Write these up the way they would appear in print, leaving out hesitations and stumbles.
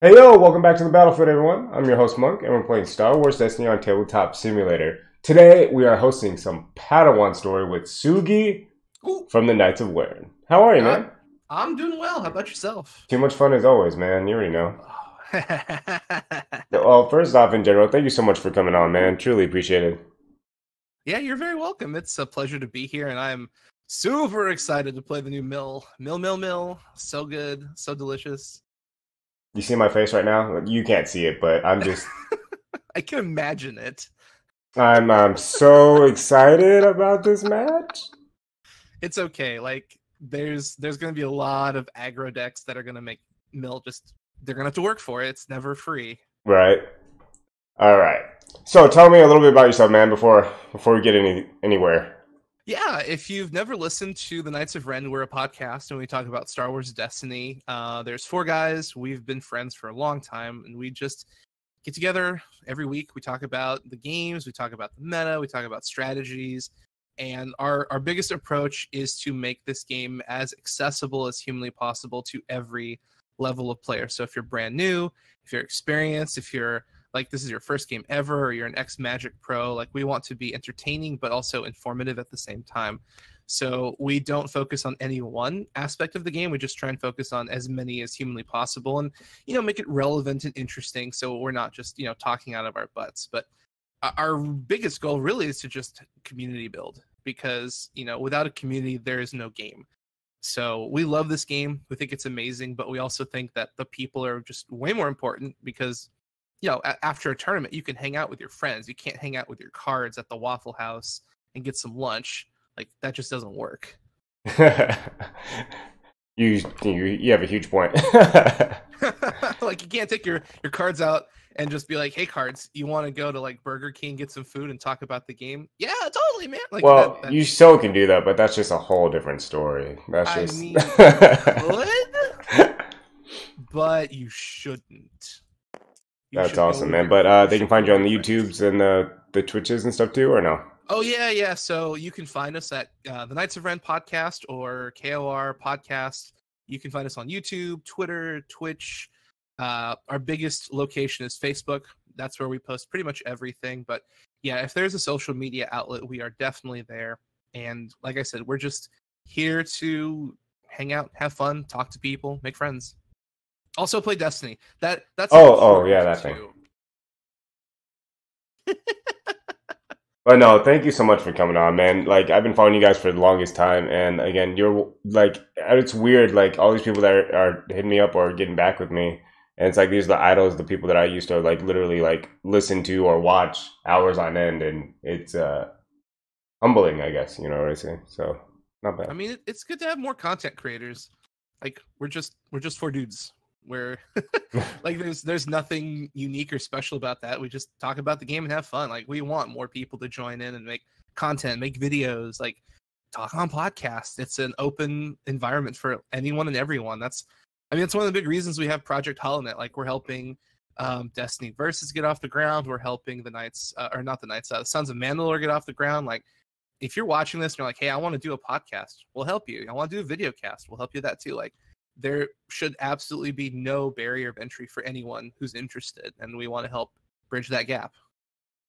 Hey yo, welcome back to the Battlefield everyone. I'm your host Monk and we're playing Star Wars Destiny on Tabletop Simulator. Today we are hosting some Padawan story with Sugi Ooh from the Knights of Ren. How are you, man? I'm doing well. How about yourself? Too much fun as always, man. You already know. Well, first off, in general, thank you so much for coming on, man. Truly appreciate it. Yeah, you're very welcome. It's a pleasure to be here and I'm super excited to play the new mill. So good, so delicious. You see my face right now? You can't see it, but I'm just... I can imagine it. I'm so excited about this match. It's okay. Like, there's going to be a lot of aggro decks that are going to make Mill just... They're going to have to work for it. It's never free. Right. All right. So tell me a little bit about yourself, man, before we get anywhere. Yeah, if you've never listened to the Knights of Ren, we're a podcast and we talk about Star Wars Destiny. There's four guys. We've been friends for a long time and we just get together every week. We talk about the games, we talk about the meta, we talk about strategies. And our biggest approach is to make this game as accessible as humanly possible to every level of player. So if you're brand new, if you're experienced, if you're like this is your first game ever, or you're an ex-Magic pro, like we want to be entertaining, but also informative at the same time. So we don't focus on any one aspect of the game. We just try and focus on as many as humanly possible and, you know, make it relevant and interesting. So we're not just, you know, talking out of our butts, but our biggest goal really is to just community build because, you know, without a community, there is no game. So we love this game. We think it's amazing, but we also think that the people are just way more important because, you know, after a tournament, you can hang out with your friends. You can't hang out with your cards at the Waffle House and get some lunch. Like, that just doesn't work. you have a huge point. Like, you can't take your cards out and just be like, hey, cards, you want to go to, like, Burger King, get some food and talk about the game? Yeah, totally, man. Like, well, you still can do that, but that's just a whole different story. That's just... I mean, you could, but you shouldn't. That's awesome, man. But they can find you on the YouTubes and the Twitches and stuff too, or no? Oh, yeah, yeah. So you can find us at the Knights of Ren podcast or KOR podcast. You can find us on YouTube, Twitter, Twitch. Our biggest location is Facebook. That's where we post pretty much everything. But yeah, if there's a social media outlet, we are definitely there. And like I said, we're just here to hang out, have fun, talk to people, make friends. Also play Destiny. That's oh yeah, that too. Thing. But no, thank you so much for coming on, man. Like, I've been following you guys for the longest time, and again, you're like, it's weird. Like, all these people that are hitting me up or getting back with me, and it's like these are the idols, the people that I used to like literally like listen to or watch hours on end, and it's humbling, I guess. You know what I say? So not bad. I mean, it's good to have more content creators. Like, we're just four dudes. Where like there's nothing unique or special about that. We just talk about the game and have fun. Like, we want more people to join in and make content, make videos, like talk on podcasts. It's an open environment for anyone and everyone. That's one of the big reasons we have Project Holonet. Like, we're helping Destiny Versus get off the ground. We're helping the Knights or not the Knights, Sons of Mandalore get off the ground. Like, if you're watching this and you're like, hey, I want to do a podcast, we'll help you. I want to do a video cast, we'll help you with that too. Like, there should absolutely be no barrier of entry for anyone who's interested, and we want to help bridge that gap.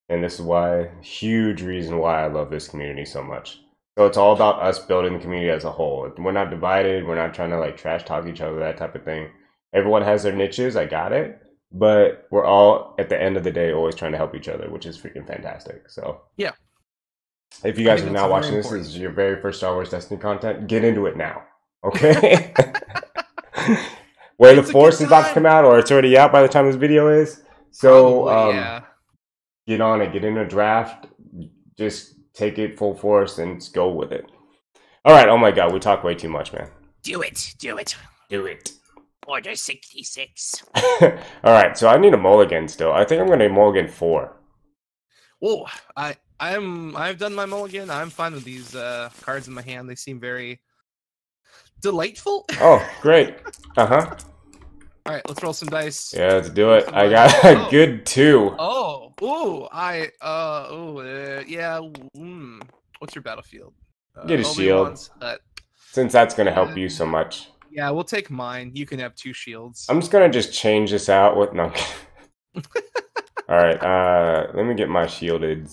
And this is why, huge reason why I love this community so much. So it's all about us building the community as a whole. We're not divided. We're not trying to like trash talk each other, that type of thing. Everyone has their niches. I got it. But we're all, at the end of the day, always trying to help each other, which is freaking fantastic. So yeah, if you guys are now watching this, this is your very first Star Wars Destiny content, get into it now. Okay? Way of the Force is about to come out, or it's already out by the time this video is. So probably, yeah. Get on it, get in a draft, just take it full force and go with it. All right. Oh my God, we talk way too much, man. Do it, do it, do it. Order 66. All right. So I need a mulligan still. I think I'm going to mulligan 4. Whoa, I've done my mulligan. I'm fine with these cards in my hand. They seem very delightful. Oh, great. Uh-huh. All right, let's roll some dice. Yeah, let's do it. I got a good 2. Oh, ooh, yeah. What's your battlefield? Get a shield. Since that's going to help you so much. Yeah, we'll take mine. You can have two shields. I'm just gonna just change this out with no. All right, let me get my shielded.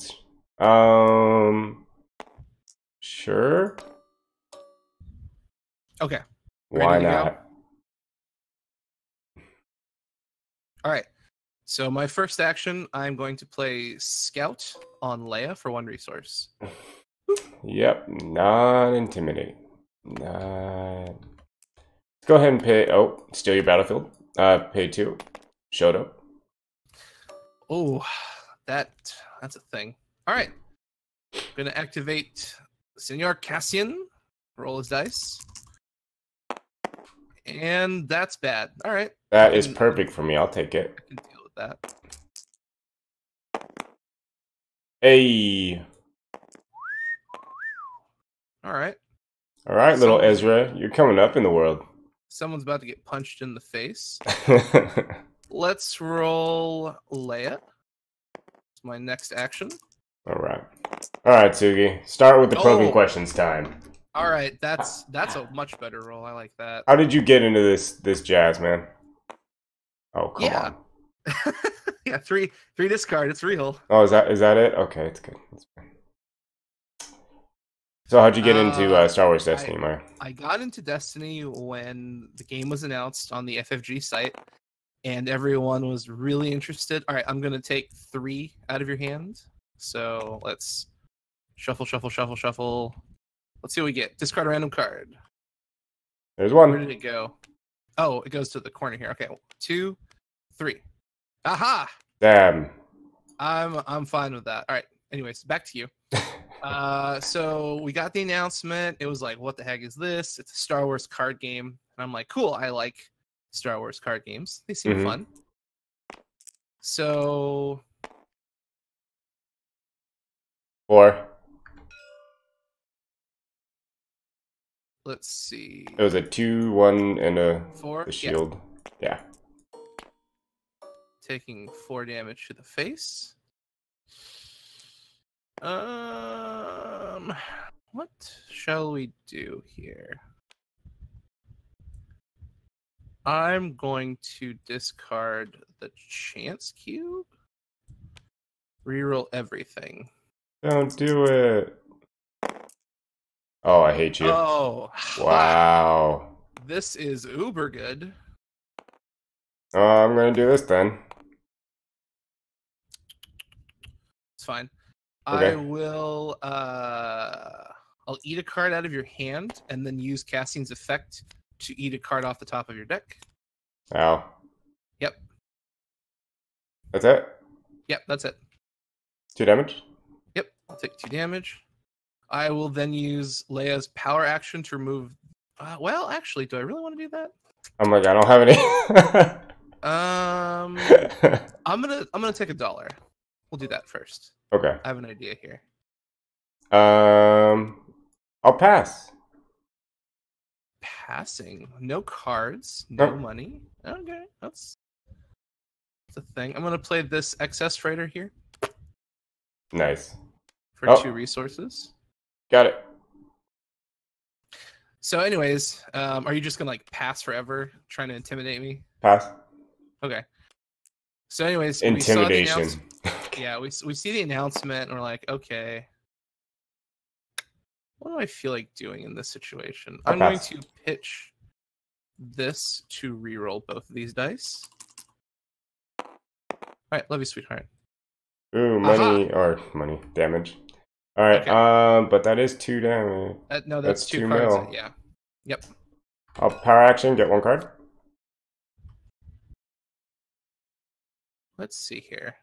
Sure. Okay. Why not? All right. So my first action, I'm going to play Scout on Leia for 1 resource. Yep, non-intimidating. Let's go ahead and pay. Oh, steal your battlefield. Pay 2. Showed up. Oh, that's a thing. All right, I'm gonna activate Senor Cassian. Roll his dice. And that's bad. All right. That is perfect for me. I'll take it. I can deal with that. Hey. All right. All right, little Ezra. You're coming up in the world. Someone's about to get punched in the face. Let's roll Leia. It's my next action. All right. All right, Sugi. Start with the probing questions time. All right, that's a much better roll. I like that. How did you get into this jazz, man? Oh, come on. Yeah, three discard. It's real. Oh, is that it? Okay, it's good. That's fine. So, how'd you get into Star Wars Destiny, Maya? I got into Destiny when the game was announced on the FFG site, and everyone was really interested. All right, I'm gonna take 3 out of your hand. So let's shuffle, shuffle, shuffle, shuffle. Let's see what we get. Discard a random card. There's one. Where did it go? Oh, it goes to the corner here. Okay, 2, 3. Aha! Damn. I'm fine with that. All right. Anyways, back to you. So we got the announcement. It was like, what the heck is this? It's a Star Wars card game, and I'm like, cool. I like Star Wars card games. They seem fun. So 4. Let's see. It was a 2, 1, and a 4. The shield. Yeah. Taking 4 damage to the face. What shall we do here? I'm going to discard the chance cube. Reroll everything. Don't do it. Oh, I hate you. Oh. Wow. This is uber good. Oh, I'm going to do this then. It's fine. Okay. I will, I'll eat a card out of your hand and then use Cassian's effect to eat a card off the top of your deck. Ow. Yep. That's it? Yep, that's it. 2 damage? Yep, I'll take 2 damage. I will then use Leia's power action to remove... well, actually, do I really want to do that? I'm like, I don't have any. I'm gonna take $1. We'll do that first. Okay. I have an idea here. I'll pass. Passing. No cards. No money. Okay, that's a thing. I'm gonna play this excess freighter here. Nice. For 2 resources. Got it. So anyways, are you just going to like pass forever trying to intimidate me? Pass. Okay. So anyways, intimidation. We saw yeah, we see the announcement and we're like, okay. What do I feel like doing in this situation? I'm going to pitch this to reroll both of these dice. All right, love you, sweetheart. Ooh, money or damage. All right, okay. But that is 2 damage. No, that's 2 cards. Mil. Yeah. Yep. I'll power action, get 1 card. Let's see here.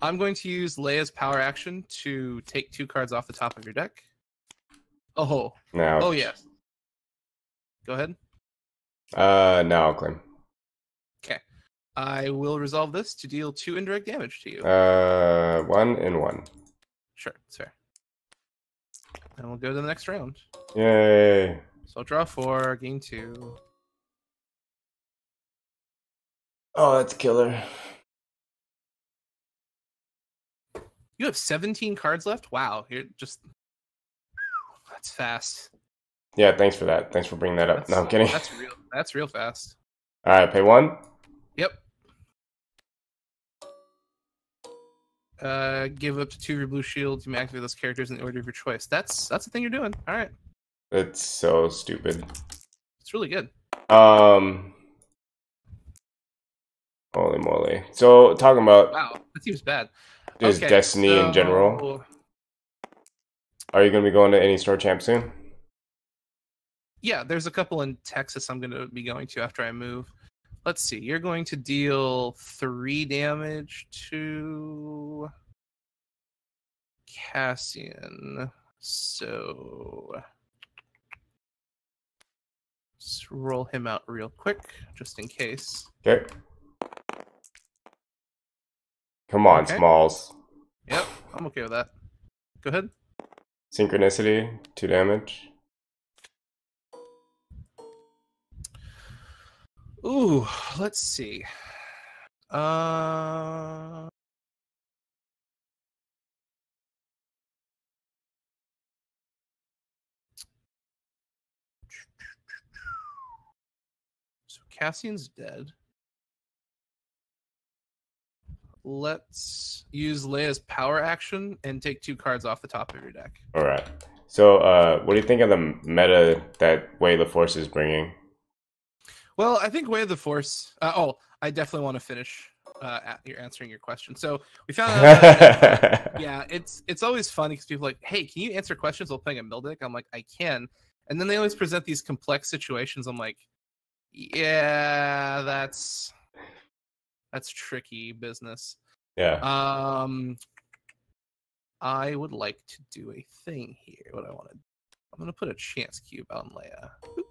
I'm going to use Leia's power action to take 2 cards off the top of your deck. Oh. No. Oh, yes. Go ahead. No, I'll claim. Okay. I will resolve this to deal 2 indirect damage to you. 1 and 1. Sure, it's fair. And we'll go to the next round. Yay. So I'll draw 4, gain 2. Oh, that's killer. You have 17 cards left? Wow, you're just... That's fast. Yeah, thanks for that. Thanks for bringing that up. No, I'm kidding. That's real fast. All right, pay one. Yep. Give up to 2 of your blue shields. You may activate those characters in the order of your choice. That's the thing you're doing. All right. It's so stupid. It's really good. Holy moly. So talking about wow, that seems bad. Just okay, Destiny so, in general. Are you going to be going to any Star Champ soon? Yeah, there's a couple in Texas I'm going to be going to after I move. Let's see. You're going to deal 3 damage to Cassian. So let's roll him out real quick, just in case. Okay. Come on, okay. Smalls. Yep, I'm okay with that. Go ahead. Synchronicity, 2 damage. Ooh, let's see. So Cassian's dead. Let's use Leia's power action and take 2 cards off the top of your deck. All right. So, what do you think of the meta that Way of the Force is bringing? Well, I think Way of the Force. I definitely want to finish answering your question. So we found out. Yeah, it's always funny because people are like, hey, can you answer questions while playing a mill deck? I'm like, I can. And then they always present these complex situations. I'm like, yeah, that's tricky business. Yeah. I would like to do a thing here. I'm gonna put a chance cube on Leia. Boop.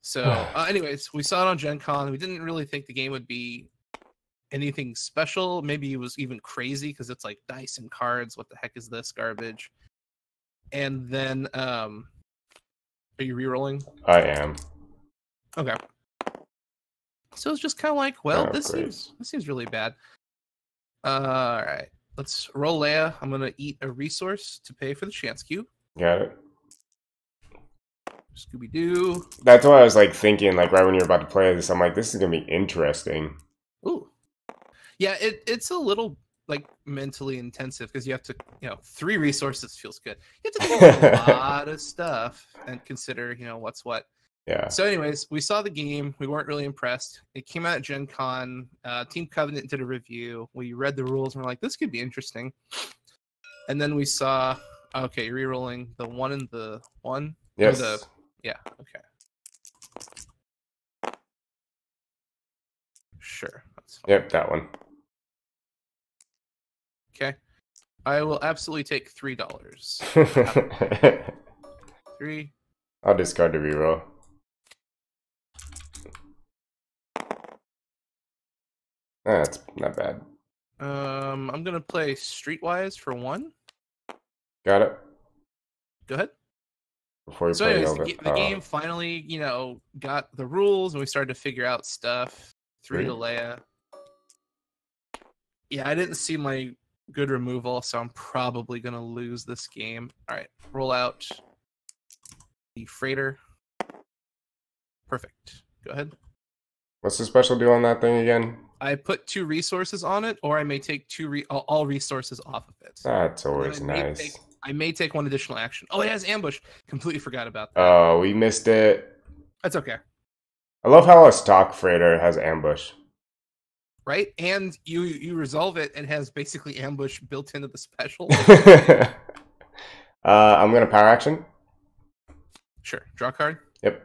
So, anyways, we saw it on Gen Con. We didn't really think the game would be anything special. Maybe it was even crazy because it's like dice and cards. What the heck is this garbage? And then, are you re-rolling? I am. Okay. So it's just kind of like, well, this seems really bad. All right, let's roll Leia. I'm gonna eat a resource to pay for the chance cube. Got it. Scooby Doo. That's what I was like thinking, like right when you're about to play this, I'm like, this is gonna be interesting. Ooh, yeah, it's a little like mentally intensive because you have to, 3 resources feels good. You have to do a lot of stuff and consider, what's what. Yeah. So, anyways, we saw the game. We weren't really impressed. It came out at Gen Con. Team Covenant did a review. We read the rules and we're like, this could be interesting. And then we saw, okay, re-rolling the 1 and the 1. Yes. Yeah, okay. Sure. That's fine. Yep, that one. Okay. I will absolutely take $3. $3. I'll discard the reroll. That's not bad. I'm going to play Streetwise for 1. Got it. Go ahead. So anyways, the game finally, got the rules and we started to figure out stuff. 3 to Leia. Yeah, I didn't see my good removal, so I'm probably going to lose this game. All right, roll out the freighter. Perfect. Go ahead. What's the special do on that thing again? I put 2 resources on it, or I may take all resources off of it. That's always nice. I may take 1 additional action. Oh, it has ambush. Completely forgot about that. Oh, we missed it. That's okay. I love how a stock freighter has ambush. Right? And you resolve it and has basically ambush built into the special. I'm going to power action. Sure. Draw card. Yep.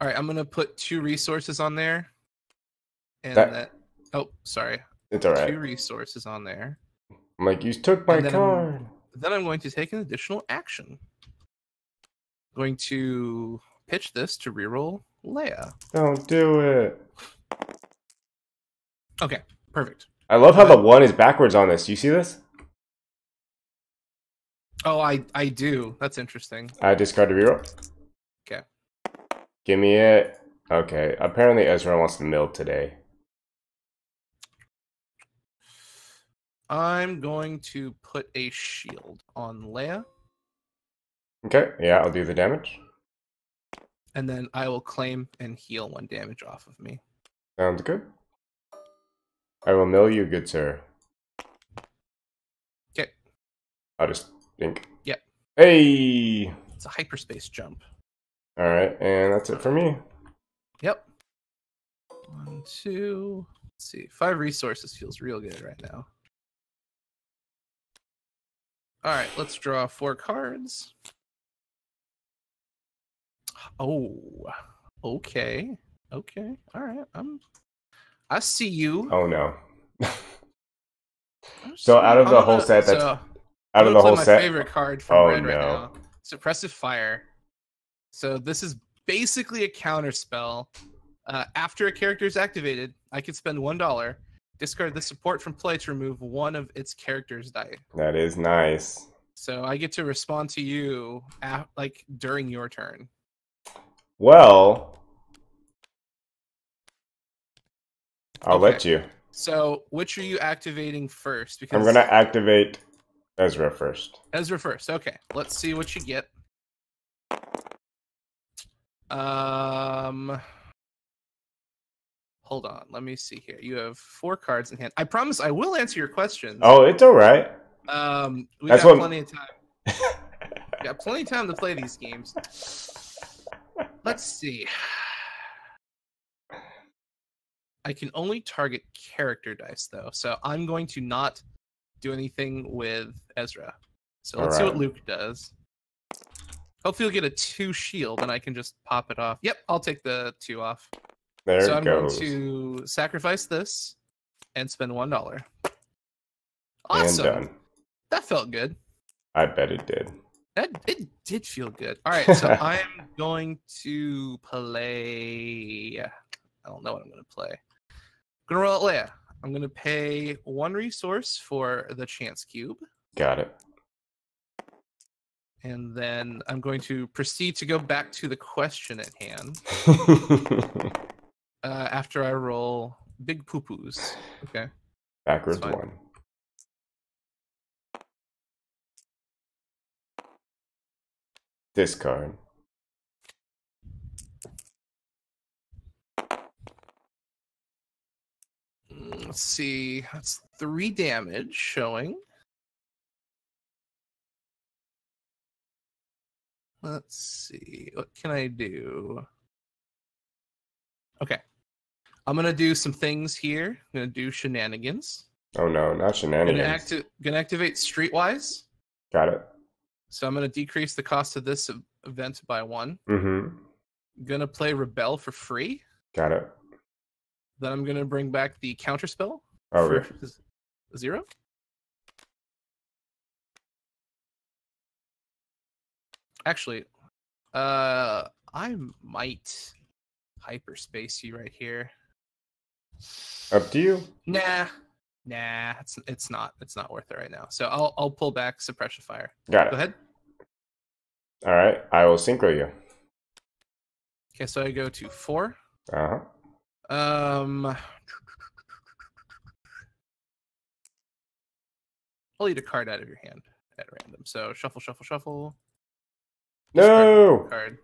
All right. I'm going to put 2 resources on there. And that... Oh, sorry. It's all right. 2 resources on there. I'm like, you took my card. Then I'm going to take an additional action. I'm going to pitch this to reroll Leia. Don't do it. Okay, perfect. I love how the 1 is backwards on this. Do you see this? Oh, I do. That's interesting. I discard a reroll. Okay. Give me it. Okay. Apparently Ezra wants to mill today. I'm going to put a shield on Leia. Okay, yeah, I'll do the damage. And then I will claim and heal 1 damage off of me. Sounds good. I will mill you, good sir. Okay. I'll just think. Yep. Hey! It's a hyperspace jump. Alright, and that's it for me. Yep. 1, 2... Let's see. 5 resources feels real good right now. Alright, let's draw 4 cards. Oh, okay. Okay. All right. I see you. Oh no. So out of the whole set, that's out of the whole set. My favorite card from Red right now. Suppressive Fire. So this is basically a counter spell. After a character is activated, I can spend $1, discard the support from play to remove 1 of its character's die. That is nice. So I get to respond to you at, like, during your turn. Well, I'll let you. So, which are you activating first? Because I'm going to activate Ezra first. Ezra first. Okay. Let's see what you get. Hold on. Let me see here. You have 4 cards in hand. I promise I will answer your questions. Oh, it's all right. We got plenty of time. We got plenty of time to play these games. Let's see. I can only target character dice, though, so I'm going to not do anything with Ezra. So let's see what Luke does. Hopefully he'll get a 2 shield, and I can just pop it off. Yep, I'll take the 2 off. There so it goes. So I'm going to sacrifice this and spend $1. Awesome. And done. That felt good. I bet it did. It did feel good. All right, so I'm going to play... I don't know what I'm going to play. I'm going to roll out Leia. I'm going to pay 1 resource for the Chance Cube. Got it. And then I'm going to proceed to go back to the question at hand. After I roll big poo-poos. Okay. Backwards 1. Discard. Let's see. That's 3 damage showing. Let's see. What can I do? Okay. I'm going to do some things here. I'm going to do shenanigans. Oh, no. Not shenanigans. I'm going to activate Streetwise. Got it. So I'm going to decrease the cost of this event by 1. Mm-hmm. I'm going to play Rebel for free. Got it. Then I'm going to bring back the counterspell. Oh, really? 0. Actually, I might hyperspace you right here. Up to you. Nah, it's not worth it right now. So I'll pull back Suppression Fire. Got it. Go ahead. All right, I will synchro you. Okay, so I go to 4. I'll eat a card out of your hand at random. So shuffle, shuffle, shuffle. No card.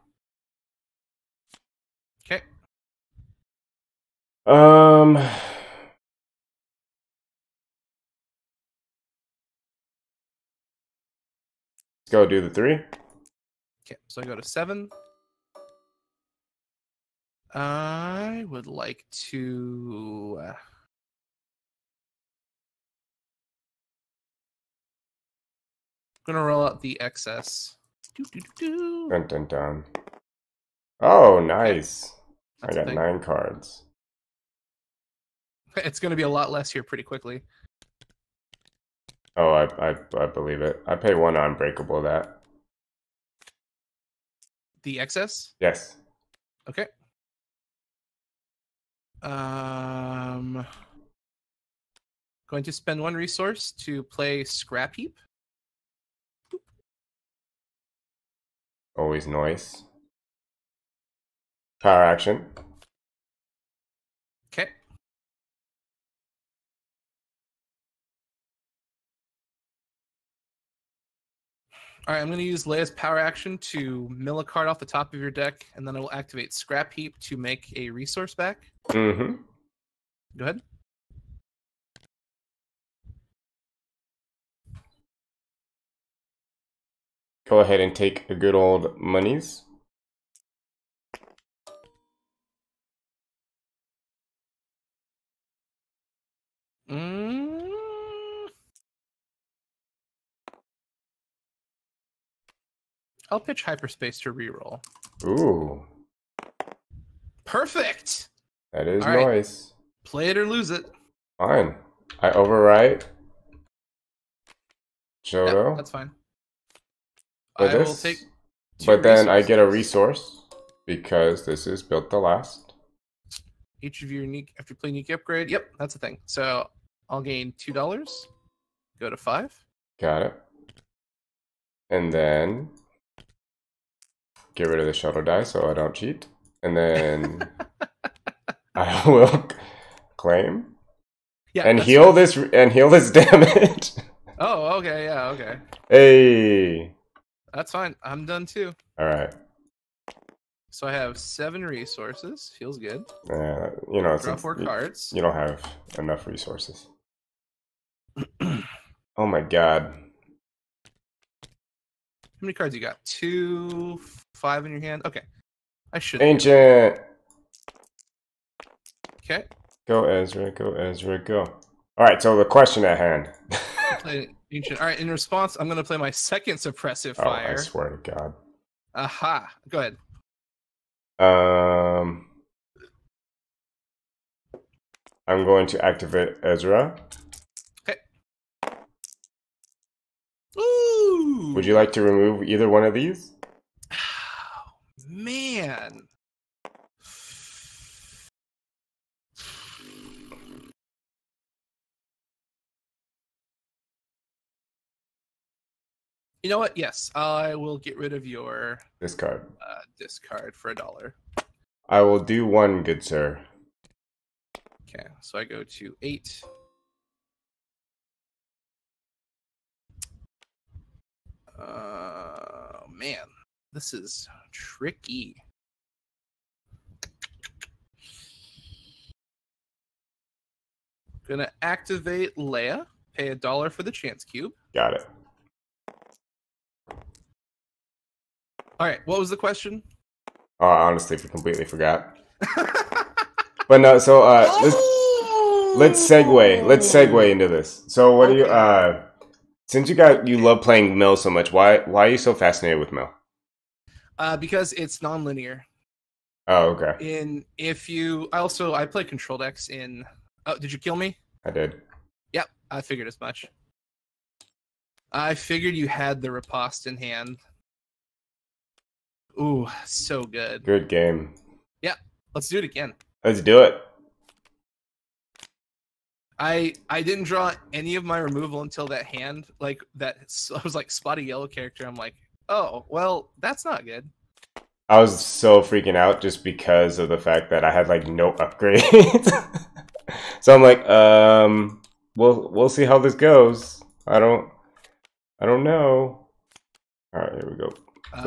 Okay. Let's go do the 3. Okay, so I go to 7. I would like to I'm gonna roll out the excess. Dun, dun, dun. Oh, nice. Okay. I got 9 cards. It's gonna be a lot less here pretty quickly. Oh, I believe it. I pay 1 unbreakable that. The excess? Yes. Okay. Going to spend 1 resource to play Scrap Heap. Always nice. Power action. Okay. All right, I'm going to use Leia's power action to mill a card off the top of your deck, and then I will activate Scrap Heap to make a resource back. Mm-hmm. Go ahead. Go ahead and take a good old monies. I'll pitch hyperspace to reroll. Ooh. Perfect! That is nice. Right. Play it or lose it. Fine. I overwrite. Jodo. Yep, that's fine. With I this, will take but then resources. I get a resource because this is built to last. Each of your unique, after you play unique upgrade, yep, that's the thing. So I'll gain $2, go to 5. Got it. And then get rid of the shuttle die so I don't cheat. And then I will claim. Yeah, and heal this damage. Oh, okay, yeah, okay. Hey. That's fine. I'm done too. Alright. So I have 7 resources. Feels good. Yeah, you know, draw 4 cards. You don't have enough resources. Oh my god. How many cards you got? 2, 5 in your hand? Okay. I should. Ancient. Okay. Go, Ezra. Go, Ezra. Go. Alright, so the question at hand. Ancient. Alright, in response, I'm going to play my second suppressive fire. Oh, I swear to God. Aha. Go ahead. I'm going to activate Ezra. Okay. Ooh. Would you like to remove either one of these? Oh, man. You know what? Yes, I will get rid of your discard. Discard for $1. I will do one, good sir. Okay, so I go to 8. Man, this is tricky. Gonna activate Leia. Pay $1 for the chance cube. Got it. All right, what was the question? Oh, honestly, we completely forgot. But no, so let's segue into this. So what do you since you love playing mill so much, why are you so fascinated with mill? Because it's nonlinear. Oh, okay. I play control decks in Oh, did you kill me? I did. Yep, I figured as much. I figured you had the riposte in hand. Ooh, so good. Good game. Yeah, let's do it again. Let's do it. I didn't draw any of my removal until that hand. Like that, I was like spotty yellow character. I'm like, oh, well, that's not good. I was so freaking out just because of the fact that I had like no upgrades. So I'm like, we'll see how this goes. I don't know. All right, here we go.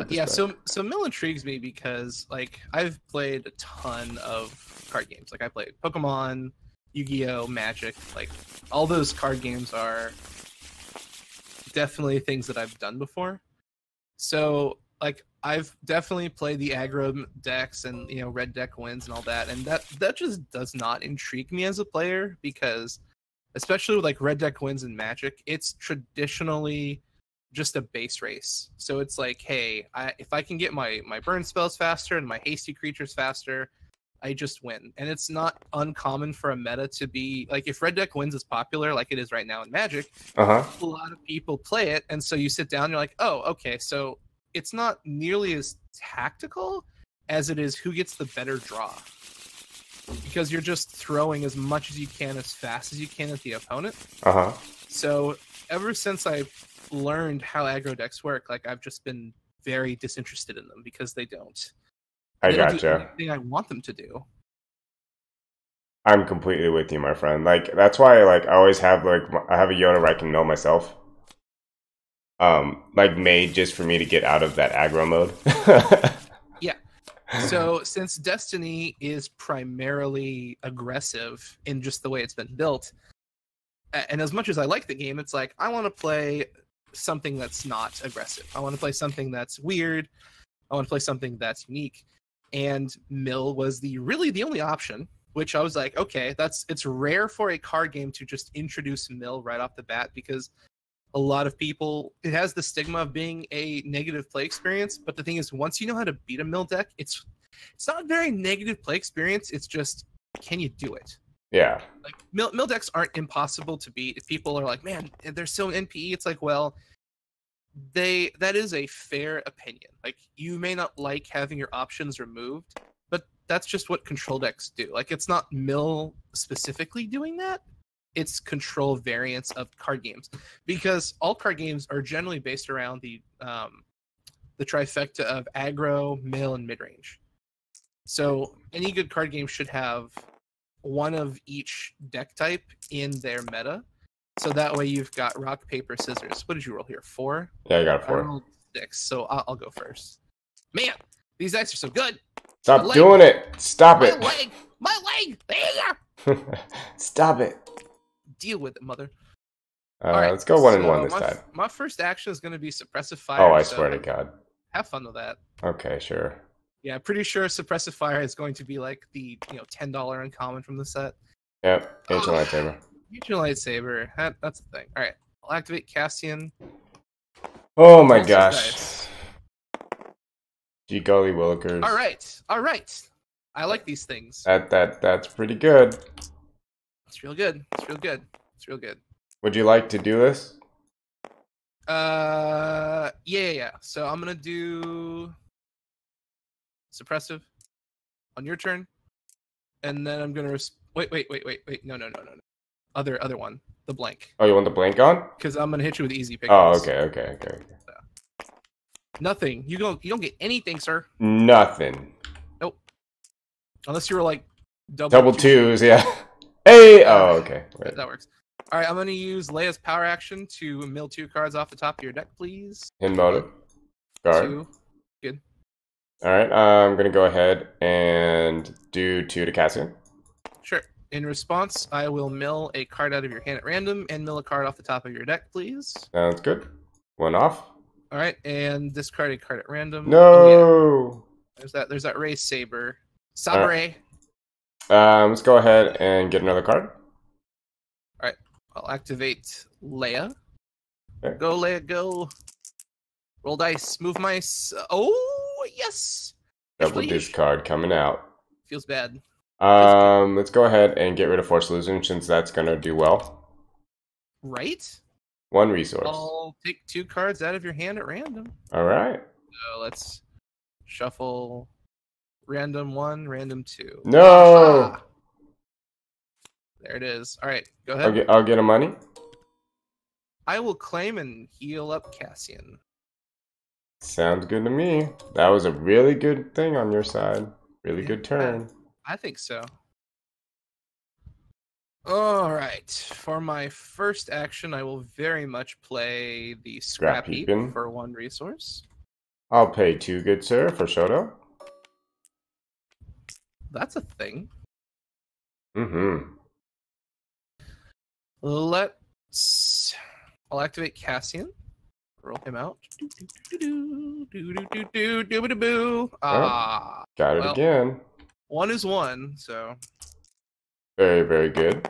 Yeah, so mill intrigues me because like I've played a ton of card games. Like I played Pokemon, Yu-Gi-Oh, Magic. Like all those card games are definitely things that I've done before. So like I've definitely played the aggro decks and you know red deck wins and all that. And that just does not intrigue me as a player because especially with like red deck wins and Magic, it's traditionally just a base race. So it's like, hey, if I can get my burn spells faster and my hasty creatures faster, I just win. And it's not uncommon for a meta to be like, if red deck wins is popular like it is right now in Magic, a lot of people play it. And so you sit down and you're like, oh, okay, so it's not nearly as tactical as it is who gets the better draw. Because you're just throwing as much as you can as fast as you can at the opponent. So ever since I learned how aggro decks work, like I've just been very disinterested in them because they don't. I gotcha. I want them to do. I'm completely with you, my friend. Like that's why, like I always have, like I have a Yona where I can mill myself. like made just for me to get out of that aggro mode. Yeah. So since Destiny is primarily aggressive in just the way it's been built, and as much as I like the game, it's like, I want to play something that's not aggressive. I want to play something that's weird. I want to play something that's unique. And Mill was the really the only option, which I was like, okay, it's rare for a card game to just introduce Mill right off the bat, because a lot of people, it has the stigma of being a negative play experience. But the thing is, once you know how to beat a Mill deck, it's not a very negative play experience. It's just, can you do it? Yeah. Like mill decks aren't impossible to beat. If people are like, man, they're so NPE, it's like, well, that is a fair opinion. Like, you may not like having your options removed, but that's just what control decks do. Like, it's not Mill specifically doing that. It's control variants of card games, because all card games are generally based around the trifecta of aggro, Mill, and mid-range. So any good card game should have one of each deck type in their meta. So that way you've got rock, paper, scissors. What did you roll here? 4? Yeah, I got a 4. I rolled 6, so I'll go first. Man, these dice are so good. Stop doing it. Stop it. My leg. There you go. Stop it. Deal with it, mother. All right, let's go 1-1 this time. My first action is going to be suppressive fire. Oh, I swear to God. Have fun with that. Okay, sure. Yeah, pretty sure suppressive fire is going to be like the $10 uncommon from the set. Yep, ancient lightsaber. Ancient lightsaber. That's the thing. All right, I'll activate Cassian. Oh my gosh. Gee golly willikers. All right, all right. I like these things. That's pretty good. It's real good. It's real good. It's real good. Would you like to do this? Yeah. So I'm gonna do suppressive on your turn, and then I'm gonna wait. No. Other one. The blank. Oh, you want the blank on? Because I'm gonna hit you with easy pick. Oh, okay. So. Nothing. You don't get anything, sir. Nothing. Nope. Unless you were like double twos, yeah. Hey! Oh, okay. Wait. That works. All right, I'm going to use Leia's power action to mill 2 cards off the top of your deck, please. In motive. Guard. 2. Good. All right, I'm going to go ahead and do 2 to Cassian. Sure. In response, I will mill a card out of your hand at random and mill a card off the top of your deck, please. Sounds good. 1 off. All right, and discard a card at random. No! Yeah. There's that Rey Saber. Sabre. Let's go ahead and get another card. All right, I'll activate Leia. Okay. Go, Leia, go. Roll dice, move mice. Oh, yes. Double discard coming out. Feels bad. Let's go ahead and get rid of Force Illusion, since that's going to do well. Right? 1 resource. I'll take 2 cards out of your hand at random. All right. So let's shuffle... Random 1, random 2. No! Ah. There it is. All right, go ahead. I'll get a money. I will claim and heal up Cassian. Sounds good to me. That was a really good thing on your side. Really good turn. I think so. All right. For my first action, I will very much play the Scrap Heap for 1 resource. I'll pay 2, good sir, for Shoto. That's a thing. Mm-hmm. I'll activate Cassian. Roll him out. Ah, got it again. 1 is 1, so. Very, very good.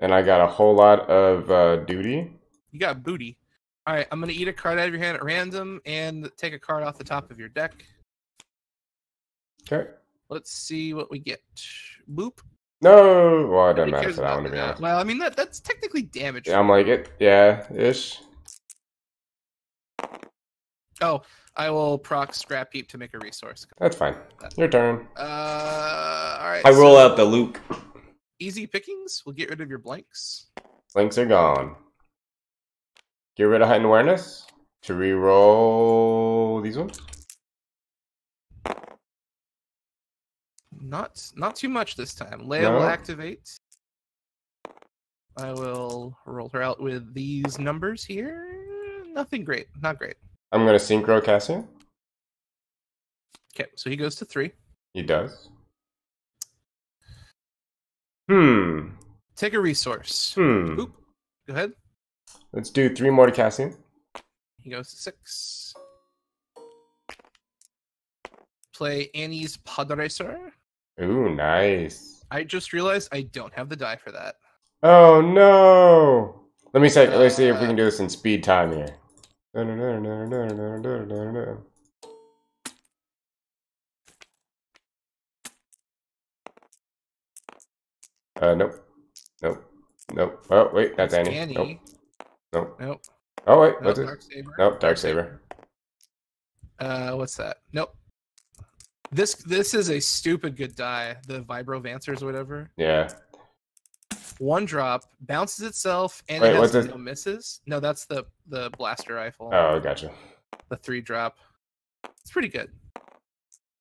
And I got a whole lot of duty. You got booty. All right, I'm going to eat a card out of your hand at random and take a card off the top of your deck. Okay. Let's see what we get. Boop. No. Well, it doesn't matter for that one, to be honest. Well, I mean, that's technically damage. Yeah, I'm like it. Yeah, ish. Oh, I will proc Scrap Heap to make a resource. That's fine. Your turn. All right. I roll out the Luke. Easy pickings. We'll get rid of your blanks. Blanks are gone. Get rid of heightened awareness to re-roll these ones. Not too much this time. Leia will activate. I will roll her out with these numbers here. Nothing great. Not great. I'm going to synchro cast him. Okay, so he goes to 3. He does. Take a resource. Oop. Go ahead. Let's do 3 more to cast him. He goes to 6. Play Annie's Podracer. Ooh, nice. I just realized I don't have the die for that. Oh no! Let me see. Let's see if we can do this in speed time here. Nope. Nope. Nope. Oh wait, that's Annie. Nope. Nope. Nope. Oh wait, what's it? Nope, Darksaber. What's that? Nope. This is a stupid good die. The Vibrovancers or whatever. Yeah. 1 drop, bounces itself, and wait, it has no misses. No, that's the blaster rifle. Oh, gotcha. The 3 drop. It's pretty good.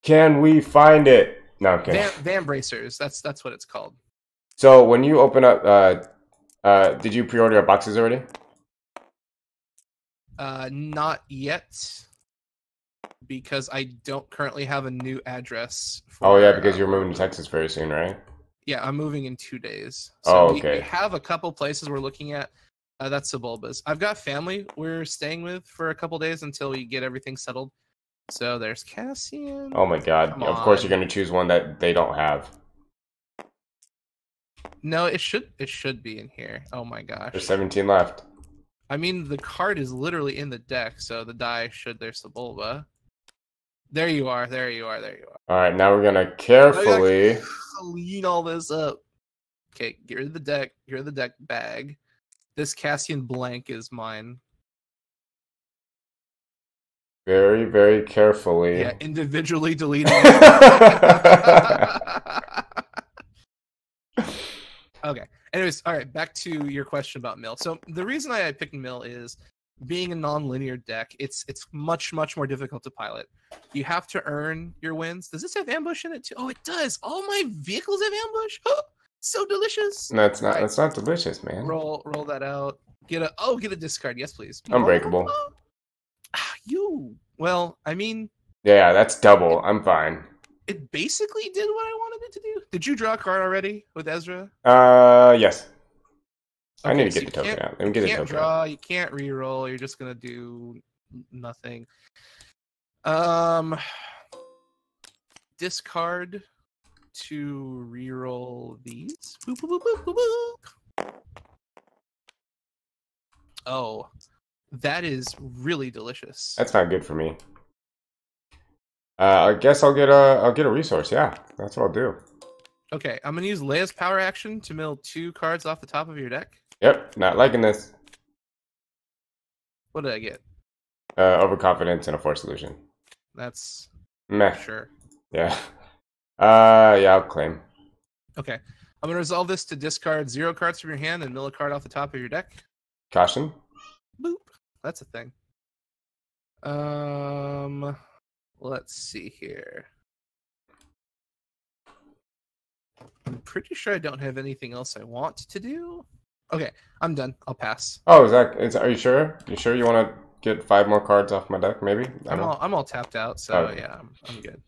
Can we find it? No, okay. Van bracers. That's what it's called. So when you open up, did you pre-order our boxes already? Not yet, because I don't currently have a new address. For, oh yeah, because you're moving to Texas very soon, right? Yeah, I'm moving in 2 days. So we have a couple places we're looking at. That's Sebulba's. I've got family we're staying with for a couple days until we get everything settled. So there's Cassian. Oh my god. Of course you're going to choose one that they don't have. No, it should be in here. Oh my gosh. There's 17 left. I mean, the card is literally in the deck, so the die should. There's Sebulba. There you are. There you are. There you are. All right, now we're gonna carefully clean all this up. Okay, get rid of the deck. Get rid of the deck bag. This Cassian blank is mine. Very, very carefully. Yeah, individually deleting. Okay. Anyways, all right, back to your question about Mill. So the reason I picked Mill is being a non-linear deck, it's much, much more difficult to pilot. You have to earn your wins. Does this have ambush in it too? Oh, it does. All my vehicles have ambush. Oh, so delicious. No, it's not. Right. It's not delicious, man. Roll that out. Get a discard. Yes, please. Unbreakable. Well, I mean. Yeah, that's double. I'm fine. It basically did what I wanted it to do. Did you draw a card already with Ezra? Yes. Okay, I need to get the token out. Let me get the token. You can't draw. You can't reroll. You're just gonna do nothing. Discard to reroll these. Boop, boop, boop, boop, boop. Oh, that is really delicious. That's not good for me. I guess I'll get a resource. Yeah, that's what I'll do. Okay, I'm gonna use Leia's power action to mill 2 cards off the top of your deck. Yep, not liking this. What did I get? Overconfidence and a force solution. That's meh. Sure. Yeah. Yeah, I'll claim. Okay, I'm gonna resolve this to discard 0 cards from your hand and mill a card off the top of your deck. Caution. Boop. That's a thing. Let's see here. I'm pretty sure I don't have anything else I want to do. Okay, I'm done. I'll pass. Oh, are you sure? You sure you want to get 5 more cards off my deck, maybe? I'm all tapped out, so yeah, I'm good.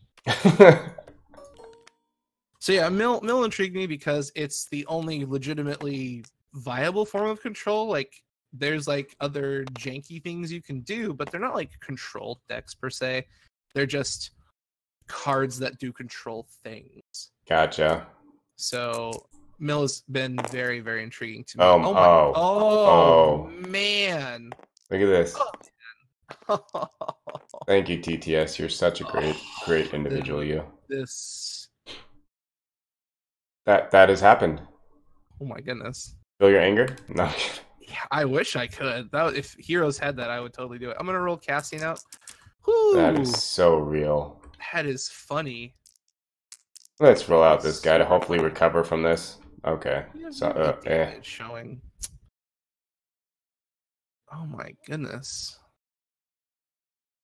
So yeah, Mill intrigued me because it's the only legitimately viable form of control. Like, there's like other janky things you can do, but they're not like control decks per se. They're just cards that do control things. Gotcha. So Mill has been very, very intriguing to me. Oh man. Look at this. Oh, thank you, TTS. You're such a great individual. That has happened. Oh my goodness. Feel your anger? No. Yeah, I wish I could. If Heroes had that, I would totally do it. I'm gonna roll Cassian out. Woo. That is so real. That is funny. Let's roll out this guy to hopefully recover from this. Okay. So, it's showing. Oh my goodness.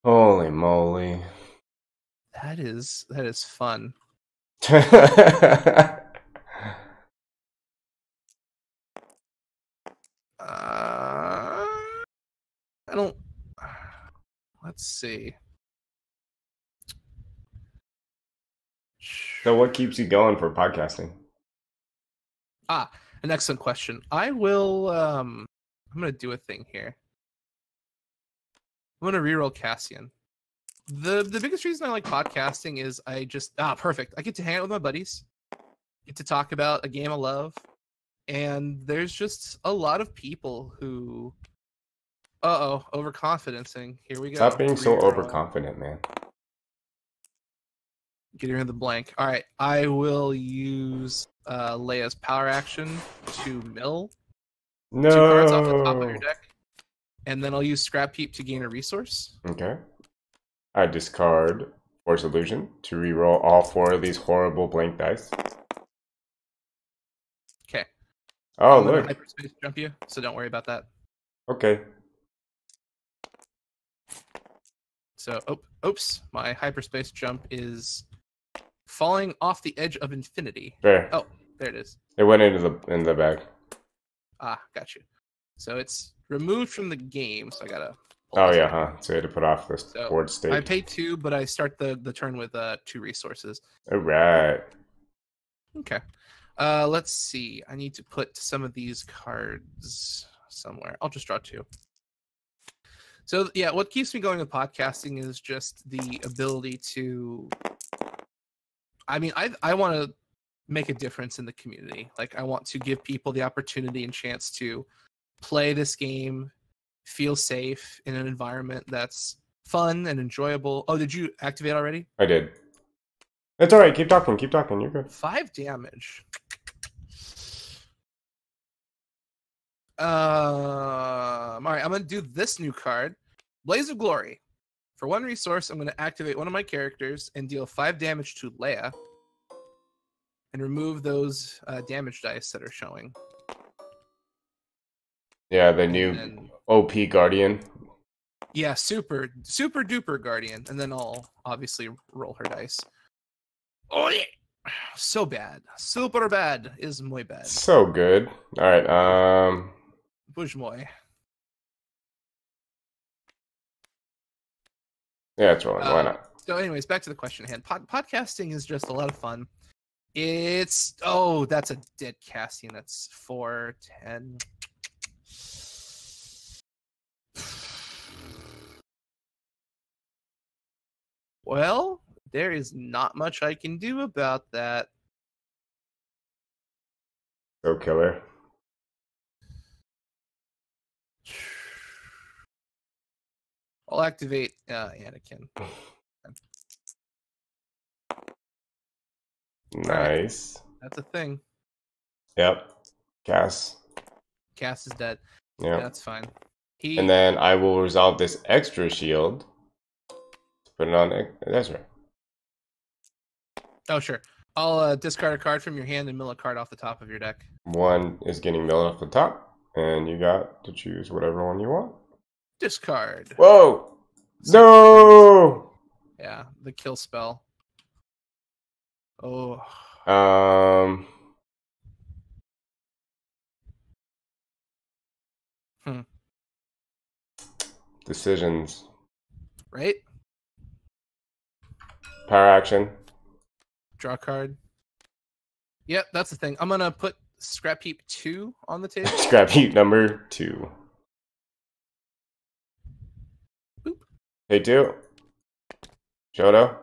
Holy moly. That is fun. Let's see. So what keeps you going for podcasting? Ah, an excellent question. I will, I'm going to do a thing here. I'm going to reroll Cassian. The biggest reason I like podcasting is I just, perfect. I get to hang out with my buddies, get to talk about a game I love. And there's just a lot of people who, overconfidencing. Here we go. Stop being so overconfident, man. Getting rid of the blank. All right, I will use Leia's power action to mill. No. 2 cards off the top of your deck. And then I'll use Scrap Heap to gain a resource. Okay. I discard Force Illusion to reroll all 4 of these horrible blank dice. Okay. Oh, I'm look. Hyperspace jump you, so don't worry about that. Okay. So, oops, my hyperspace jump is falling off the edge of infinity. There. Oh, there it is. It went into the bag. Ah, got you. So it's removed from the game, so I gotta. Oh yeah, huh? So I had to put off this board state. I pay 2, but I start the turn with 2 resources. All right. Okay. Let's see. I need to put some of these cards somewhere. I'll just draw 2. So yeah, what keeps me going with podcasting is just the ability to. I mean, I want to make a difference in the community. Like, I want to give people the opportunity and chance to play this game, feel safe in an environment that's fun and enjoyable. Oh, did you activate already? I did. That's all right. Keep talking. Keep talking. You're good. 5 damage. All right, I'm gonna do this new card, Blaze of Glory. For 1 resource, I'm gonna activate one of my characters and deal 5 damage to Leia, and remove those damage dice that are showing. Yeah, the new then, OP Guardian. Yeah, super duper Guardian, and then I'll obviously roll her dice. Oh yeah. So bad, super bad is muy bad. So good. All right, Bujmoy. Yeah, it's rolling. Why not? So, anyways, back to the question at hand. Podcasting is just a lot of fun. It's that's a dead casting. That's 4, 10. Well, there is not much I can do about that. So killer. I'll activate Anakin. Nice. Right. That's a thing. Yep. Cass is dead. Yeah, that's fine. And then I will resolve this extra shield. Put it on. That's right. Oh sure. I'll discard a card from your hand and mill a card off the top of your deck. 1 is getting milled off the top, and you got to choose whatever one you want. Discard. Whoa! No! Yeah, the kill spell. Oh. Decisions. Right? Power action. Draw card. Yep, that's the thing. I'm going to put Scrap Heap 2 on the table. Scrap Heap number 2. Boop. Hey, 2. Shoto?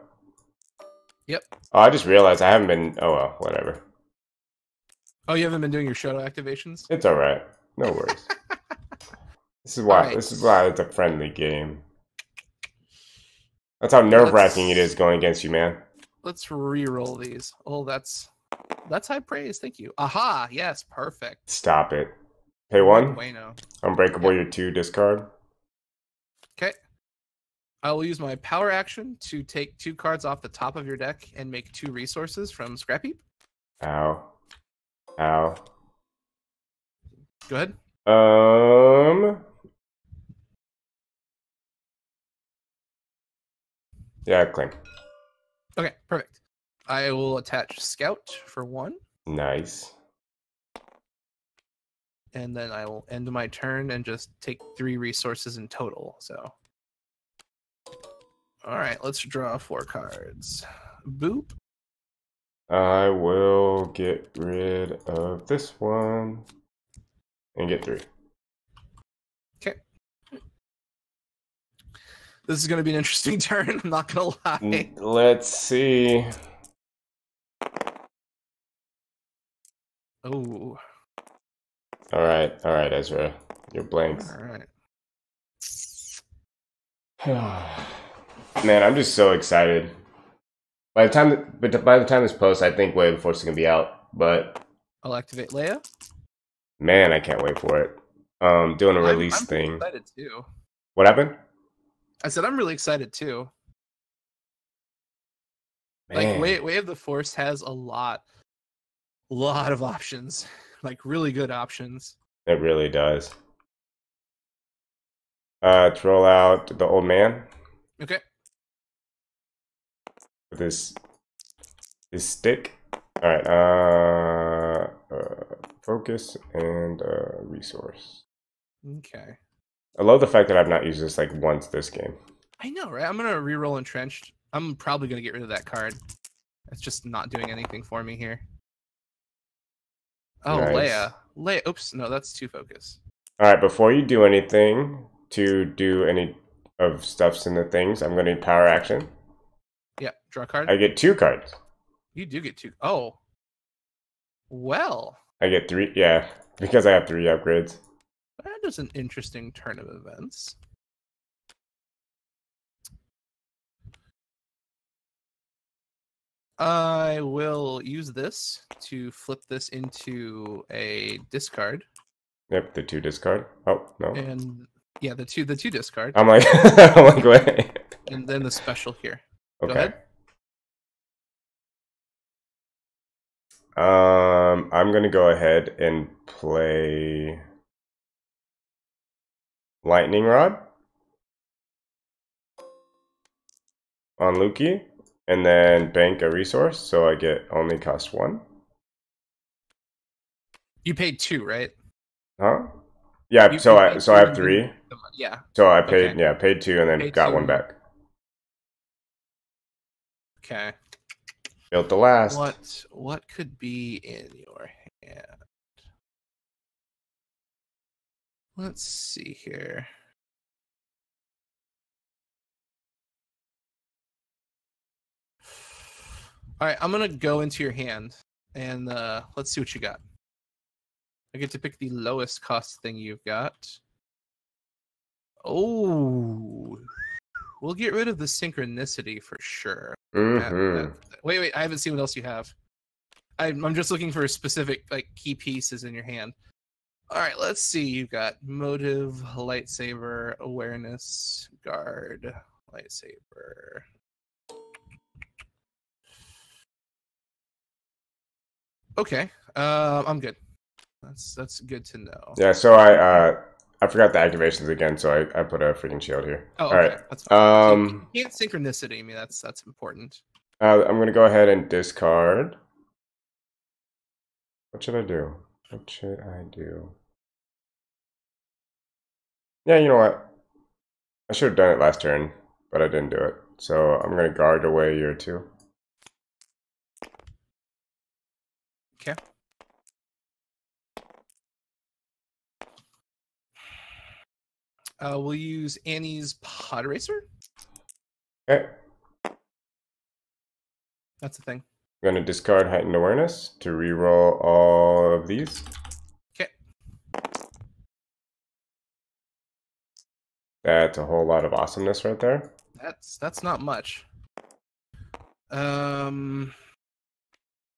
Yep. Oh, I just realized I haven't been... Oh, well, whatever. Oh, you haven't been doing your Shoto activations? It's all right. No worries. This is why it's a friendly game. That's how nerve-wracking it is going against you, man. Let's re-roll these. Oh, that's high praise. Thank you. Aha! Yes, perfect. Stop it. Pay 1. Bueno. Unbreakable. Okay. Your 2. Discard. Okay. I will use my power action to take 2 cards off the top of your deck and make 2 resources from Scrap Heap. Ow. Ow. Go ahead. Yeah, Clink. Okay, perfect. I will attach Scout for 1. Nice. And then I will end my turn and just take 3 resources in total. So All right, let's draw 4 cards. Boop. I will get rid of this one and get 3. Okay. This is going to be an interesting turn. I'm not going to lie. Let's see. Oh. All right, Ezra. You're blank. All right. Man, I'm just so excited. By the time this posts, I think Way of the Force is gonna be out. But I'll activate Leia. Man, I can't wait for it. Doing a release thing. I'm excited too. What happened? I said I'm really excited too. Man. Like Way of the Force has a lot of options, like really good options. It really does. Let's roll out the old man. Okay. This stick. All right. Focus and resource. Okay. I love the fact that I've not used this like once this game. I know, right? I'm gonna reroll entrenched. I'm probably gonna get rid of that card. It's just not doing anything for me here. Oh, nice. Leia. Oops, no, that's two focus. All right. Before you do anything to do any of stuffs in the things, I'm gonna power action. Yeah, draw a card. I get 2 cards. You do get 2. Oh. Well. I get 3. Yeah, because I have 3 upgrades. That is an interesting turn of events. I will use this to flip this into a discard. Yep, the 2 discard. Oh, no. And yeah, the two discard. I'm like, I'm like, wait. And then the special here. Okay. Go ahead. I'm gonna go ahead and play Lightning Rod on Luki, and then bank a resource, so I get only cost 1. You paid 2, right? Huh? Yeah. So I have 3. Yeah. So I paid paid 2 and then paid got 2. 1 back. Okay. Built the last. What could be in your hand? Let's see here. All right, I'm gonna go into your hand and let's see what you got. I get to pick the lowest cost thing you've got. Oh. We'll get rid of the synchronicity for sure. Mm-hmm. Wait, I haven't seen what else you have. I'm just looking for specific like key pieces in your hand. All right, let's see. You've got motive, lightsaber, awareness, guard, lightsaber. Okay, I'm good. That's good to know. Yeah. So I forgot the activations again, so I put a freaking shield here. Oh, okay. All right. That's fine. So you can't synchronicity. I mean, that's important. I'm going to go ahead and discard. What should I do? Yeah, you know what? I should have done it last turn, but I didn't do it. So I'm going to guard away your 2. Okay. We'll use Annie's Pod Racer. Okay. That's a thing. I'm going to discard Heightened Awareness to reroll all of these. Okay. That's a whole lot of awesomeness right there. That's not much. I'm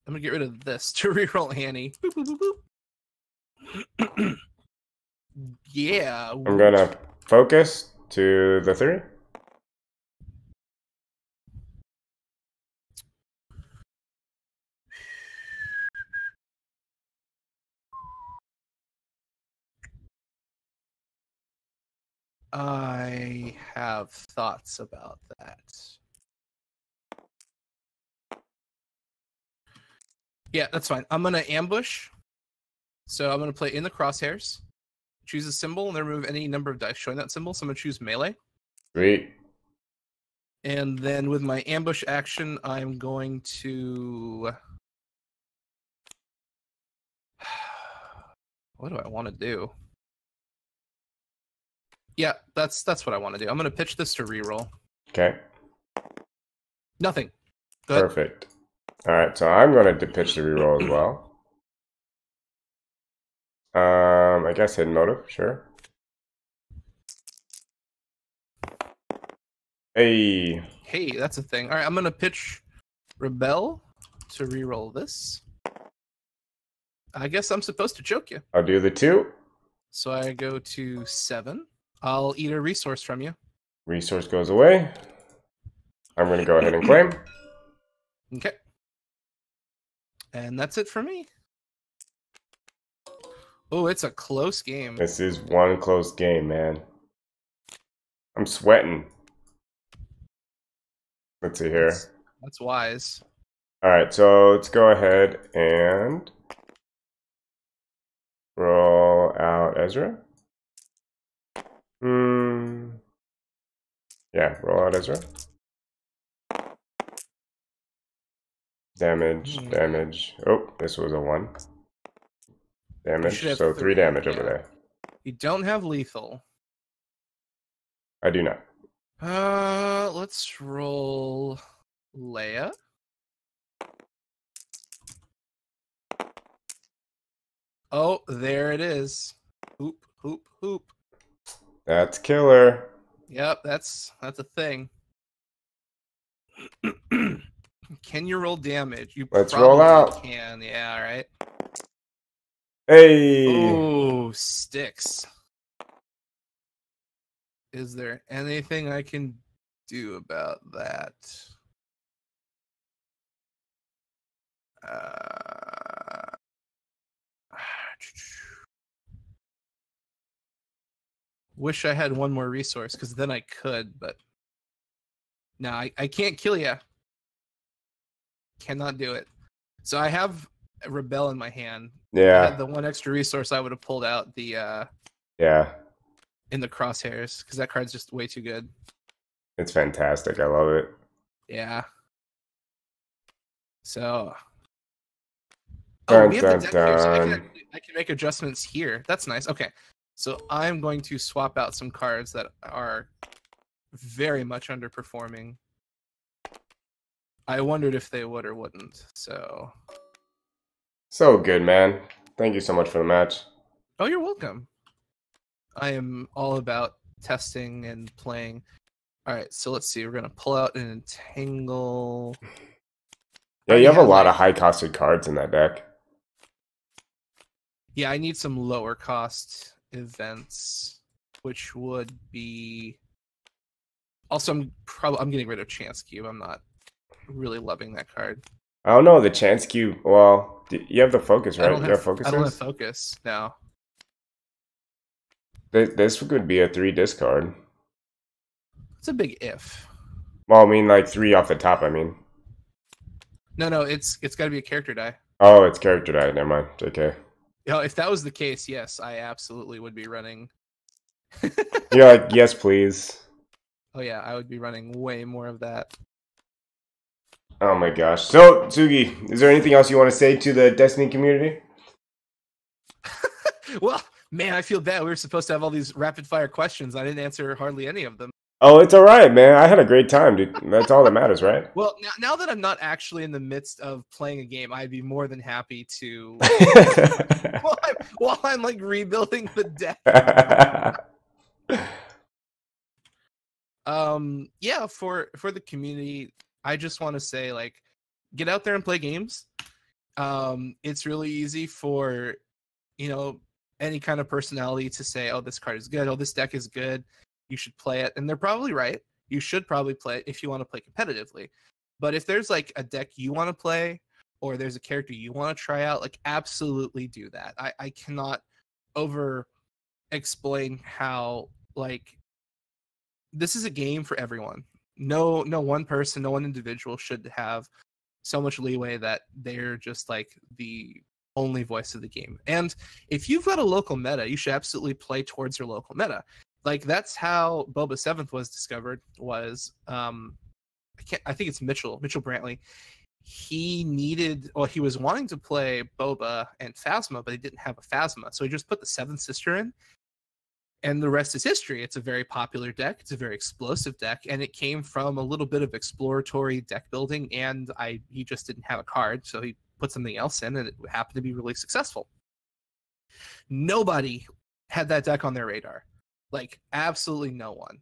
going to get rid of this to reroll Annie. Boop, boop, boop, boop. Yeah. I'm going to focus to the 3. I have thoughts about that. Yeah, that's fine. I'm going to ambush. So I'm going to play in the crosshairs. Choose a symbol and then remove any number of dice showing that symbol. So I'm going to choose melee. Great. And then with my ambush action, I'm going to... What do I want to do? Yeah, that's what I want to do. I'm going to pitch this to reroll. Okay. Nothing. Go ahead. Perfect. All right, so I'm going to pitch the reroll as well. I guess hidden motive, sure. Hey, that's a thing. All right, I'm going to pitch Rebel to reroll this. I guess I'm supposed to choke you. I'll do the 2. So I go to 7. I'll eat a resource from you. Resource goes away. I'm going to go ahead and claim. Okay. And that's it for me. Oh, it's a close game. This is one close game, man. I'm sweating. Let's see here. That's wise. All right, so let's go ahead and roll out Ezra. Yeah, roll out Ezra. Damage, damage. Oh, this was a 1. Damage, so 3 damage over there. You don't have lethal. I do not. Let's roll Leia. Oh, there it is. Hoop, hoop, hoop. That's killer. Yep, that's a thing. Can you roll damage? You Let's roll out. Can, yeah, all right. Hey. Oh, sticks. Is there anything I can do about that? Wish I had one more resource, because then I could, but... No, I can't kill ya. Cannot do it. So I have a Rebel in my hand. Yeah. I had the one extra resource I would have pulled out the... Yeah. In the crosshairs, because that card's just way too good. It's fantastic. I love it. Yeah. So. Oh, we have the deck here, so I can make adjustments here. That's nice. Okay. So I'm going to swap out some cards that are very much underperforming. I wondered if they would or wouldn't. So good, man. Thank you so much for the match. Oh, you're welcome. I am all about testing and playing. All right, so let's see. We're going to pull out an Entangle. Yeah, you have a lot of high-costed cards in that deck. Yeah, I need some lower-cost events, which would be... Also, I'm getting rid of Chance Cube. I'm not really loving that card. I don't know. The Chance Cube... Well, you have the Focus, right? You have Focus. I don't have Focus, no. This could be a 3 discard. It's a big if. Well, I mean, like 3 off the top. I mean, no, it's got to be a character die. Oh, it's character die. Never mind. Okay. You know, if that was the case, yes, I absolutely would be running. You're like, yes, please. Oh yeah, I would be running way more of that. Oh my gosh. So, Sugi, is there anything else you want to say to the Destiny community? Well. Man, I feel bad. We were supposed to have all these rapid-fire questions. I didn't answer hardly any of them. Oh, it's all right, man. I had a great time, dude. That's all that matters, right? Well, now that I'm not actually in the midst of playing a game, I'd be more than happy to... while I'm, like, rebuilding the deck. Yeah, for the community, I just want to say, like, get out there and play games. It's really easy for, you know... any kind of personality to say, oh, this card is good, oh, this deck is good, you should play it. And they're probably right. You should probably play it if you want to play competitively. But if there's, like, a deck you want to play or there's a character you want to try out, like, absolutely do that. I cannot over-explain how, like, this is a game for everyone. No one person, no one individual should have so much leeway that they're just, like, the... only voice of the game. And if you've got a local meta, you should absolutely play towards your local meta. Like, that's how Boba 7th was discovered, was I think it's Mitchell Brantley. He needed, well, he was wanting to play Boba and Phasma, but he didn't have a Phasma, so he just put the Seventh Sister in, and the rest is history. It's a very popular deck. It's a very explosive deck, and it came from a little bit of exploratory deck building, and he just didn't have a card, so he put something else in, and it happened to be really successful. Nobody had that deck on their radar. Like, absolutely no one.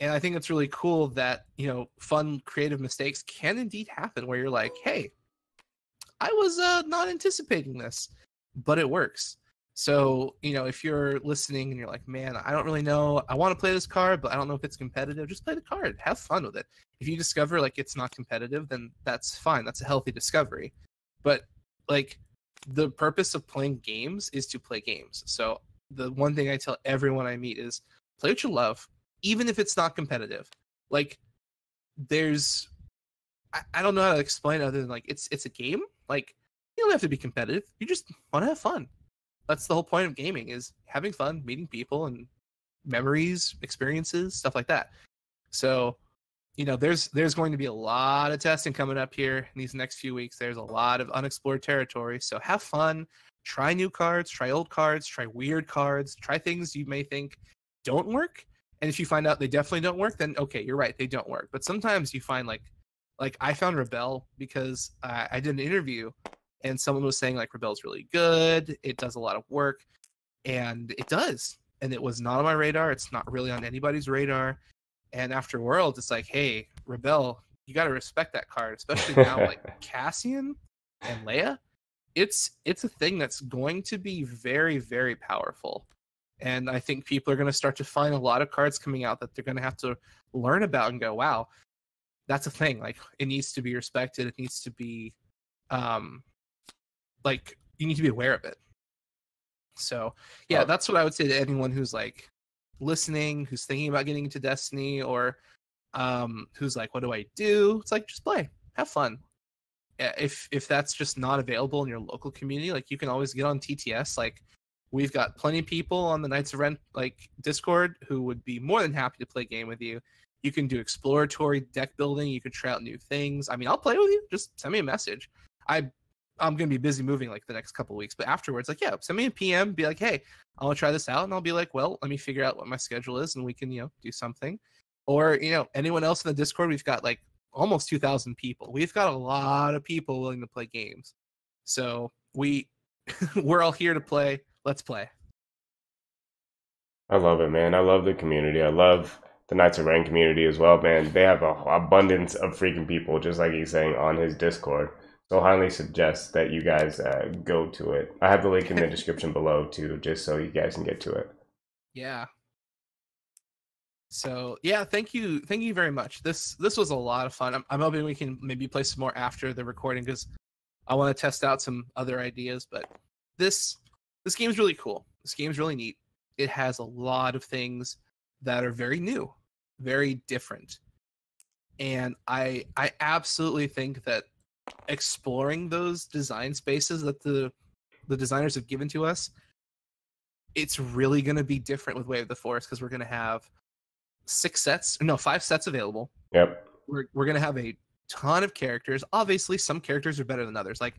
And I think it's really cool that, you know, fun, creative mistakes can indeed happen where you're like, hey, I was not anticipating this, but it works. So, you know, if you're listening and you're like, man, I don't really know. I want to play this card, but I don't know if it's competitive. Just play the card. Have fun with it. If you discover, like, it's not competitive, then that's fine. That's a healthy discovery. But, like, the purpose of playing games is to play games. So the one thing I tell everyone I meet is play what you love, even if it's not competitive. Like, there's, I don't know how to explain it other than, like, it's a game. Like, you don't have to be competitive. You just want to have fun. That's the whole point of gaming, is having fun, meeting people, and memories, experiences, stuff like that. So, you know, there's going to be a lot of testing coming up here in these next few weeks. There's a lot of unexplored territory. So have fun. Try new cards, try old cards, try weird cards, try things you may think don't work. And if you find out they definitely don't work, then okay, you're right, they don't work. But sometimes you find, like I found Rebel because I did an interview and someone was saying, like, Rebel's really good. It does a lot of work. And it does. And it was not on my radar. It's not really on anybody's radar. And after Worlds, it's like, hey, Rebel, you got to respect that card, especially now, like, Cassian and Leia. It's a thing that's going to be very, very powerful. And I think people are going to start to find a lot of cards coming out that they're going to have to learn about and go, wow, that's a thing. Like, it needs to be respected. It needs to be, like, you need to be aware of it. So, yeah, that's what I would say to anyone who's, like, listening, who's thinking about getting into Destiny, or who's like, what do I do? It's like, just play. Have fun. If that's just not available in your local community, like, you can always get on TTS. Like, we've got plenty of people on the Knights of Ren, like, Discord, who would be more than happy to play a game with you. You can do exploratory deck building. You can try out new things. I mean, I'll play with you. Just send me a message. I'm going to be busy moving, like, the next couple of weeks, but afterwards, like, yeah, send me a PM, be like, hey, I want to try this out. And I'll be like, well, let me figure out what my schedule is, and we can, you know, do something. Or, you know, anyone else in the Discord, we've got, like, almost 2,000 people. We've got a lot of people willing to play games. So we're all here to play. Let's play. I love it, man. I love the community. I love the Knights of Ren community as well, man. They have an abundance of freaking people, just like he's saying, on his Discord. So highly suggest that you guys go to it. I have the link in the description below too, just so you guys can get to it. Yeah. So yeah, thank you very much. This was a lot of fun. I'm hoping we can maybe play some more after the recording, because I want to test out some other ideas. But this game's really cool. This game's really neat. It has a lot of things that are very new, very different, and I absolutely think that exploring those design spaces that the designers have given to us, it's really going to be different with Way of the Force, because we're going to have 5 sets available. Yep. We're going to have a ton of characters. Obviously, some characters are better than others. Like,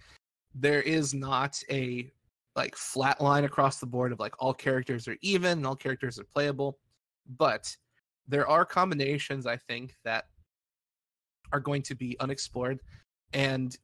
there is not a, like, flat line across the board of, like, all characters are even and all characters are playable. But there are combinations, I think, that are going to be unexplored. And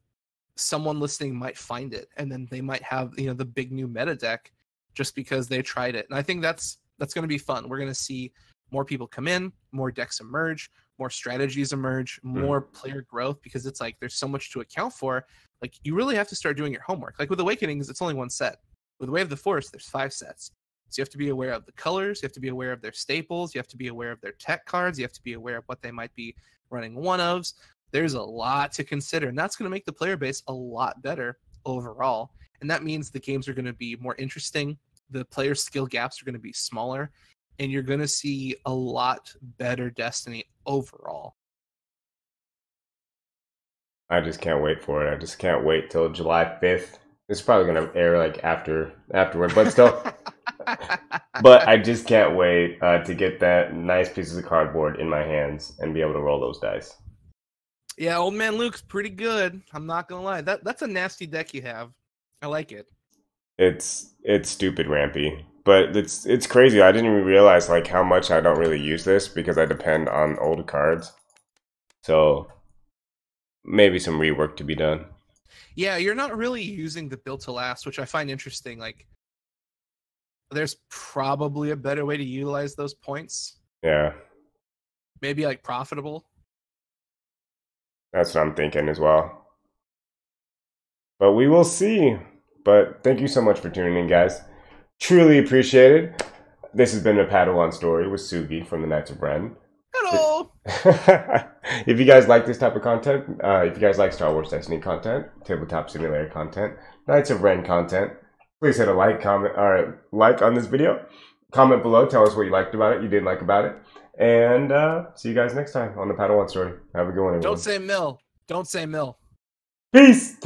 someone listening might find it, and then they might have, you know, the big new meta deck just because they tried it. And I think that's going to be fun. We're going to see more people come in, more decks emerge, more strategies emerge, more player growth, because it's like there's so much to account for. Like, you really have to start doing your homework. Like, with Awakenings, it's only 1 set. With Way of the Force, there's 5 sets. So you have to be aware of the colors. You have to be aware of their staples. You have to be aware of their tech cards. You have to be aware of what they might be running one-ofs. There's a lot to consider, and that's going to make the player base a lot better overall. And that means the games are going to be more interesting. The player skill gaps are going to be smaller, and you're going to see a lot better Destiny overall. I just can't wait for it. I just can't wait till July 5th. It's probably going to air, like, afterward, but still. But I just can't wait to get that nice piece of cardboard in my hands and be able to roll those dice. Yeah, old man Luke's pretty good. I'm not gonna lie. That's a nasty deck you have. I like it. It's stupid rampy, but it's crazy. I didn't even realize like how much I don't really use this because I depend on old cards. So maybe some rework to be done. Yeah, you're not really using the build to last, which I find interesting. Like, there's probably a better way to utilize those points. Yeah. Maybe like profitable. That's what I'm thinking as well. But we will see. But thank you so much for tuning in, guys. Truly appreciated. This has been a Padawan Story with Sugi from the Knights of Ren. Hello! If you guys like this type of content, if you guys like Star Wars Destiny content, Tabletop Simulator content, Knights of Ren content, please hit a like, comment, or like on this video. Comment below. Tell us what you liked about it, you didn't like about it. And see you guys next time on the Padawan Story. Have a good one, everyone. Don't say mill. Don't say mill. Peace!